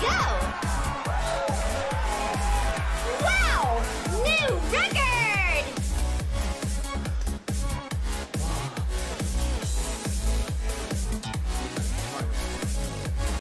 go!